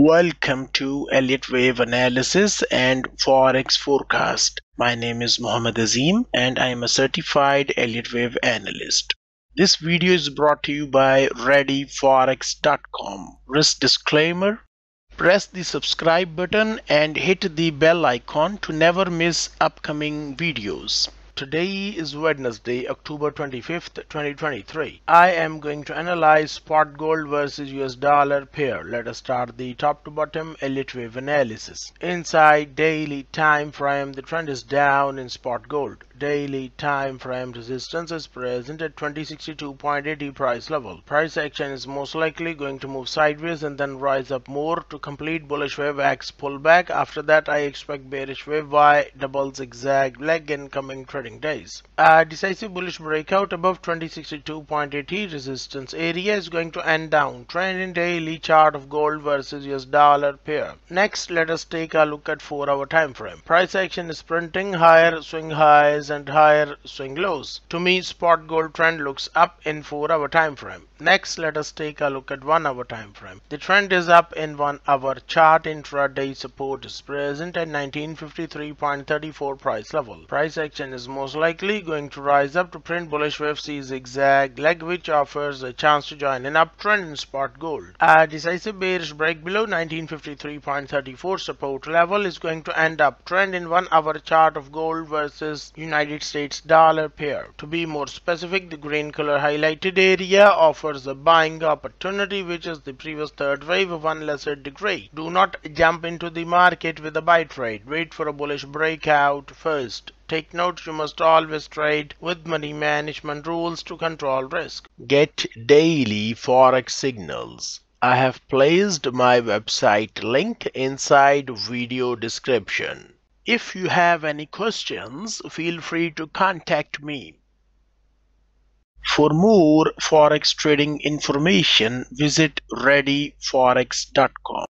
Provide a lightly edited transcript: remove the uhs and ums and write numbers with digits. Welcome to Elliott Wave Analysis and Forex Forecast. My name is Muhammad Azeem and I am a certified Elliott Wave analyst. This video is brought to you by ReadyForex.com. Risk disclaimer. Press the subscribe button and hit the bell icon to never miss upcoming videos. Today is Wednesday, October 25th, 2023. I am going to analyze spot gold versus US dollar pair. Let us start the top to bottom Elliott Wave analysis. Inside daily time frame, the trend is down in spot gold. Daily time frame resistance is present at 2062.80 price level. Price action is most likely going to move sideways and then rise up more to complete bullish wave X pullback. After that, I expect bearish wave Y double zigzag leg in coming trading days. A decisive bullish breakout above 2062.80 resistance area is going to end downtrend in daily chart of gold versus US dollar pair. Next, let us take a look at 4-hour time frame. Price action is printing higher swing highs and higher swing lows. To me, spot gold trend looks up in 4-hour time frame. Next, let us take a look at 1-hour time frame. The trend is up in 1-hour chart. Intraday support is present at 1953.34 price level. Price action is most likely going to rise up to print bullish wave C zigzag leg, which offers a chance to join an uptrend in spot gold. A decisive bearish break below 1953.34 support level is going to end uptrend in 1-hour chart of gold versus United States dollar pair. To be more specific, the green color highlighted area offers a buying opportunity, which is the previous third wave of one lesser degree. Do not jump into the market with a buy trade. Wait for a bullish breakout first. Take note, you must always trade with money management rules to control risk. Get daily forex signals. I have placed my website link inside video description. If you have any questions, feel free to contact me. For more forex trading information, visit ReadyForex.com.